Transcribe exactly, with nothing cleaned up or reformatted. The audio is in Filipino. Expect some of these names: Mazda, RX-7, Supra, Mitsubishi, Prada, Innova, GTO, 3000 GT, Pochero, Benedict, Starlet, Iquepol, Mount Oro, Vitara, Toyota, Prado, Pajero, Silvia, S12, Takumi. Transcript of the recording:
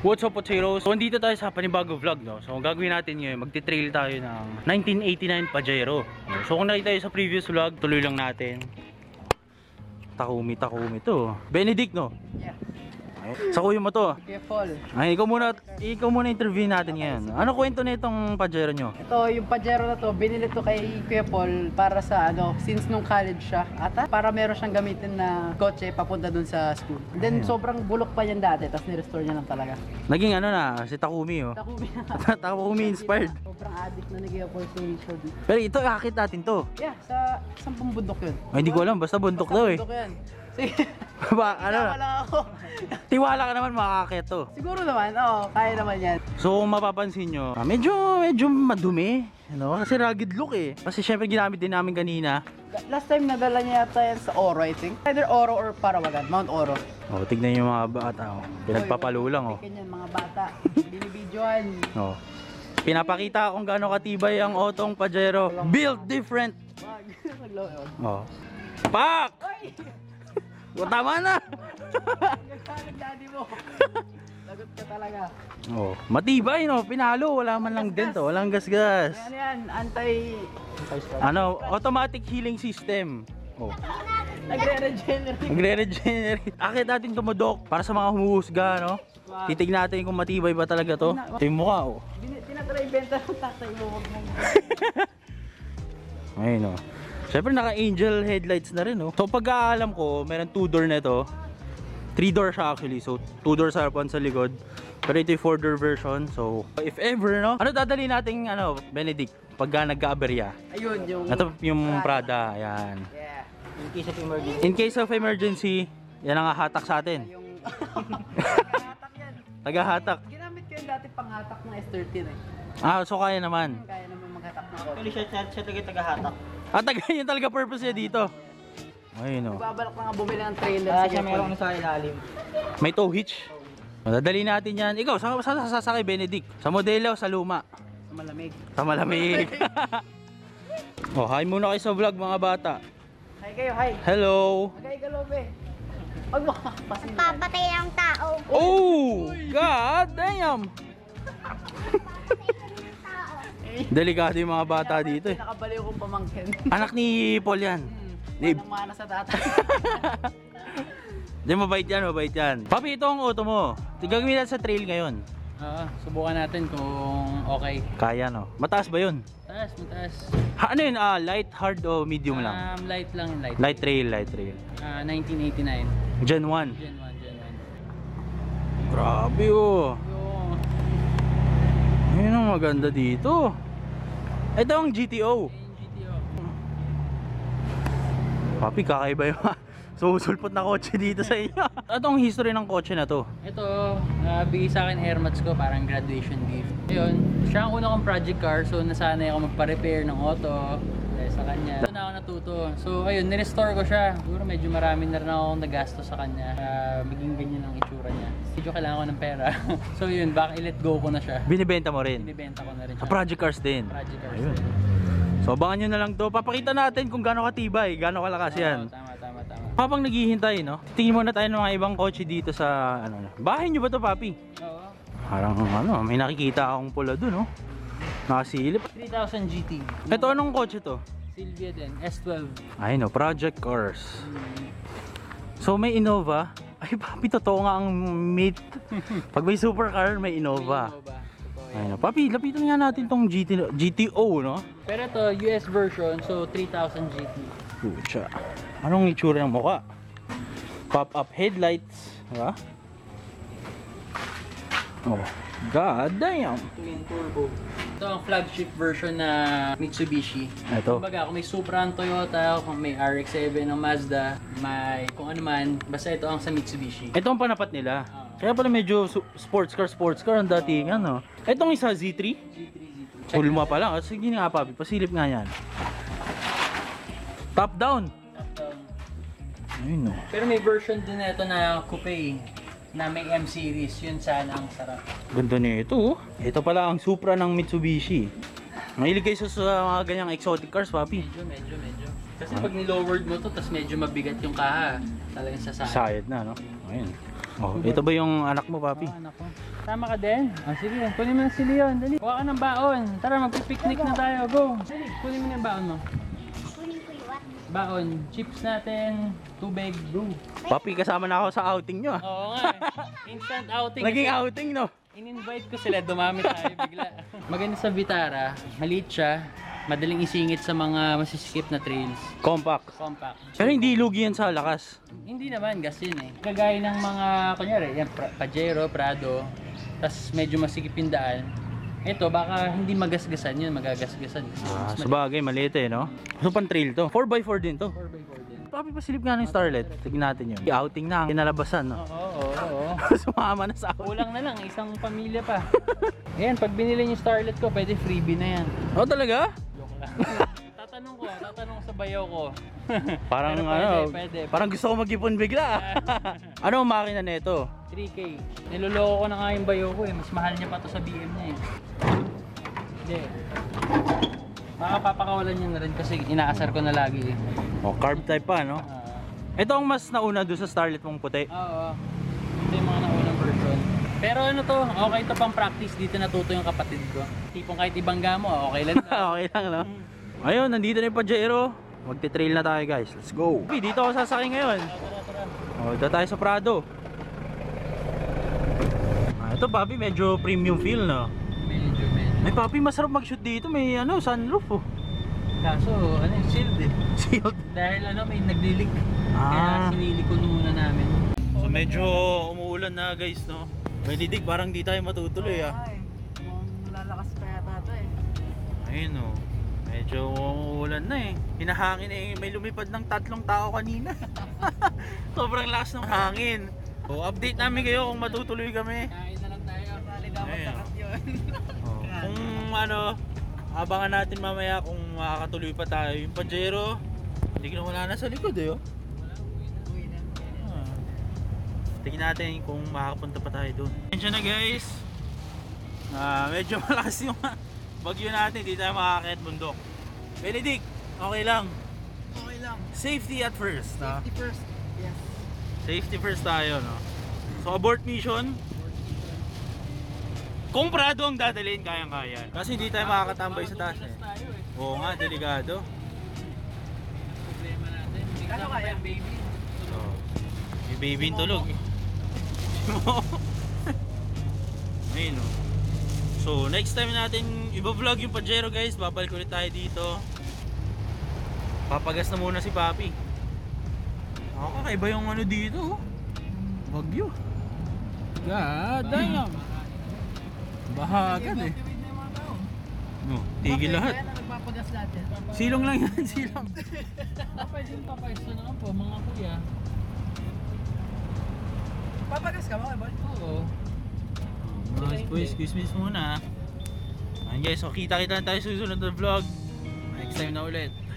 What's up, Pochero? So, andito tayo sa panibagong vlog, no? So, ang gagawin natin ngayon, magti-trail tayo ng nineteen eighty-nine Pajero. So, kung nakita tayo sa previous vlog, tuloy lang natin. Takumi, Takumi to. Benedict, no? Yeah. Sa kuya mo to. Iquepol. Ay, ikaw muna, ikaw muna interview natin ngayon. Ano kwento na itong Pajero nyo? Ito, yung Pajero na to, binili to kay Iquepol para sa ano, since nung college siya. Ata, para meron siyang gamitin na kotse papunta dun sa school. Then, sobrang bulok pa yan dati, tapos ni-restore niya lang talaga. Naging ano na, si Takumi, oh. Takumi na. Takumi inspired. Sobrang addict na nag-Iquepol si Iquepol. Pero ito, akit natin to. Yeah, sa isang bundok yun. Ay, hindi ko alam, basta bundok daw eh. Basta bundok yan. Sige. Ba, ano? Ako. Tiwala ka naman makakakit to. Siguro naman, oo, kaya naman yan. So kung mapapansin nyo, ah, medyo, medyo madumi, you know? Kasi rugged look eh. Kasi syempre ginamit din namin kanina. Last time nadala niya yata yan sa Oro, I think. Either Oro or Parawagan, Mount Oro. Oh, tignan yung mga bata, oh. Pinagpapalulang, oh. Tignan yung mga bata, binibidyoan. Oh. Pinapakita kung gaano katibay ang otong Pajero. Built different. Oh. Pak! O, tama na! Nagsalag daddy mo. Lagot ka talaga. Oh, matibay, no? Pinalo. Wala man lang din to. Walang gas-gas. Ayan yan. Anti... Ano? Automatic healing system. Oh. Nagre-regenerate. Nagre-regenerate. Akit natin tumudok para sa mga humuhusga, no? Titig natin kung matibay ba talaga to. Ito yung mukha, oh. Tinatry benta ng tatay mo. Huwag mong... Ayun, no? Siyempre naka-angel headlights na rin, no? So pagkaalam ko, meron two door na ito. three door siya actually. So two door sa harapan sa likod. Pero ito yung four door version. So if ever, no? Ano dadali nating ano, Benedict? Pagka nagka-aberya. Ayun, yung... Ito yung Prada. Prada. Ayan. Yeah. In case of emergency. In case of emergency, yan ang hatak sa atin. Yung... Tagahatak yan. Tagahatak. Ginamit ko yung dati panghatak ng S thirteen, eh. Ah, so kaya naman. Kaya naman maghatak na ako. Actually, siya talaga yung tagahatak. At yun talaga purpose niya dito. Ayun, no. Nagbabalak na nga bumili ng trailer. Ah, siya meron sa ilalim. May tow hitch. Dadali natin yan. Ikaw, sa sasakay, Benedict? Sa modelo o sa luma? Sa malamig. Sa malamig. Oh, hi muna kayo sa vlog, mga bata. Hi kayo, hi. Hello. Hi, galobe. Huwag mo kakapasin. Papatay ang tao. Oh, God damn. Delikado yung mga bata dito eh. Nakabaliw kong pamangkin. Anak ni Paul yan. Hmm, parang mana sa tatay. Diyan, mabait yan, mabait yan. Papi, ito ang auto mo. Gagawin natin sa trail ngayon. Oo, subukan natin kung okay. Kaya, no? Mataas ba yun? Mataas, mataas. Ha, ano yun? Ah, light, hard o medium um, lang? Light lang yun, light. Light trail, light trail. Ah, nineteen eighty-nine. Gen one. Gen one, Gen one. Grabe, oh. Ayun ang maganda dito. Ito ang G T O. G T O. Papi, kakaiba yung susulpot na kotse dito sa inyo. Ito ang history ng kotse na to. Ito, uh, bigay sa akin airmats ko, parang graduation gift. Ayun, siya ang una kong project car. So nasanay ako magpa-repair ng auto sa kanya. Doon ako natuto. So ayun, nirestore ko siya. Siguro medyo marami na rin akong nagasto sa kanya. Uh, maging ganyan ang itsura niya. Medyo kailangan ko ng pera. So yun, baka i-let go ko na siya. Binibenta mo rin? Binibenta ko na rin siya. Sa project cars din? Project cars din. So abangan nyo na lang to. Papakita natin kung gano'ng katibay, gano'ng kalakas oh, yan. Tama, tama, tama. Habang naghihintay, no? Tingin muna tayo ng mga ibang kotse dito sa ano. Bahay nyo ba to, papi? Oo. Parang ano, may nakikita akong pula dun, no? Nakasilip. three thousand G T. Ito, anong kotse to? Silvia din, S twelve. Ayun, no, project cars. Mm. So may Innova. Ay, papi, totoo nga ang myth. Pag may supercar, may Innova. Ayun, papi, lapitan nga natin tong G T O, no? Pero ito, U S version, so three thousand G T. Pucha. Anong itsura ng mukha? Pop-up headlights, ha? Oh, God damn! Twin turbo. Ito ang flagship version na Mitsubishi. Ito. Kumbaga, kung may Supra ng Toyota, kung may R X seven ng Mazda, may kung ano man, basta ito ang sa Mitsubishi. Ito ang panapat nila. Uh, Kaya pala medyo sports car, sports car ang dating uh, ano. Itong isa, Z three? Z three, Z two. Hulma pa lang. Sige nga, papi. Pasilip nga yan. Top down. Top down. Ayun, no. Pero may version din na ito na coupe na may M series. Yun sana ang sarap. Ganda na ito. Ito pala ang Supra ng Mitsubishi. Mahilig kayo sa mga ganyang exotic cars, papi. Medyo, medyo, medyo. Kasi pag nilowered mo to, tas medyo mabigat yung kaha. Talagang sasayad. Sayad na, no? Ayun. Oh, ito ba yung anak mo, papi? Oh, anak ko. Tama ka din. Oh, sige, kunin mo na si Leon. Dali. Kuha ka ng baon. Tara, magpipiknik na tayo. Go. Dali, kunin mo na yung baon mo. Kunin ko yung what? Baon. Chips natin. Tubig. Brew. Papi, kasama na ako sa outing nyo. Oo nga. Instant outing. Naging kasi outing, no? In-invite ko sila. Dumami tayo bigla. Maganda sa Vitara. Maliit siya. Madaling isingit sa mga masisikip na trails. Compact. Compact. Pero hindi lugi yan sa lakas. Hindi naman, gas yun eh. Kagaya ng mga, kunyari, yan, Pajero, Prado, tas medyo masikip yung daan. Ito, baka hindi magasgasan yun, magagasgasan. Ah, sabagay, maliit eh, no? So, pang trail to. four by four din to. four by four din. Papi, pasilip nga ng Starlet. Tignan natin yun. Outing na, kinalabasan, no? Oo, oo, oo. Sumama na sa outing. Kulang na lang, isang pamilya pa. Ayan, pag binili yung Starlet ko, pwede freebie na yan. Oh, talaga? tatanong ko, tatanong sa bayaw ko. Parang pwede, ano, pwede, pwede. Parang gusto ko mag-ipon bigla. Ano ang makina na ito? three K. Niloloko ko na nga yung bayaw ko eh. Mas mahal niya pa ito sa B M niya eh. Hindi. Makapapakawalan niya na rin kasi inaasar ko na lagi eh. Oh, carb type pa, no? Uh, ito ang mas nauna doon sa Starlet mong puti. Oo. Uh, uh, ito yung mga naunang version. Pero ano to, okay to pang practice, dito natuto yung kapatid ko. Tipong kahit ibangga mo, okay lang. Okay lang, no? Ayun, nandito na yung Pajero. Magte-trail na tayo, guys. Let's go. Okay, dito ako sasakay ngayon. O, dito tayo sa Prado. Ah, ito, papi, medyo premium feel, no? Medyo, medyo. Ay, papi, masarap mag-shoot dito. May, ano, sunroof, oh. Kaso, ano, sealed, eh. Sealed? Dahil, ano, may naglilig. Ah. Kaya sinilikon muna namin. So, medyo umuulan na, guys, no? Benedict, parang di tayo matutuloy, oh, ah. Ay, lalakas pa yata ito eh. Ayun o, oh, medyo umuulan na eh. Hinahangin eh, may lumipad ng tatlong tao kanina. Sobrang lakas ng hangin. So, update namin kayo kung matutuloy kami. Kain na lang tayo, sali dapat sakat yun. Oh. Kung ano, abangan natin mamaya kung makakatuloy pa tayo. Yung Pajero, hindi ko na wala na sa likod eh. Oh. Tingnan natin kung makakapunta pa tayo doon. Medyo na guys, uh, medyo malakas yung bagyo natin, hindi tayo makakakit bundok. Benedict, okay lang? Okay lang. Safety at first. Safety ah. first, yes. Safety first tayo, no? So abort mission. Abort mission. Kung Prado ang dadalhin, kayang-kaya. Kasi hindi tayo makakatambay sa taas eh. Tayo, eh. Oo nga, delikado. Problema natin. Hindi ka kaya baby. So, may baby tulog. Ayun, no? So next time natin iba-vlog yung Pajero guys. Babalik ulit tayo dito. Papagas na muna si Papi. Nakakaiba yung ano dito. Bagyo. God damn. Bahagan eh. No, tigil lahat. Silong lang yan. Silong. Pwede yung papaisto na po mga kuya. Papagas ka ba? Oo. Excuse me muna. Ayan guys, so kita-kita na tayo susunod na vlog. Next time na ulit.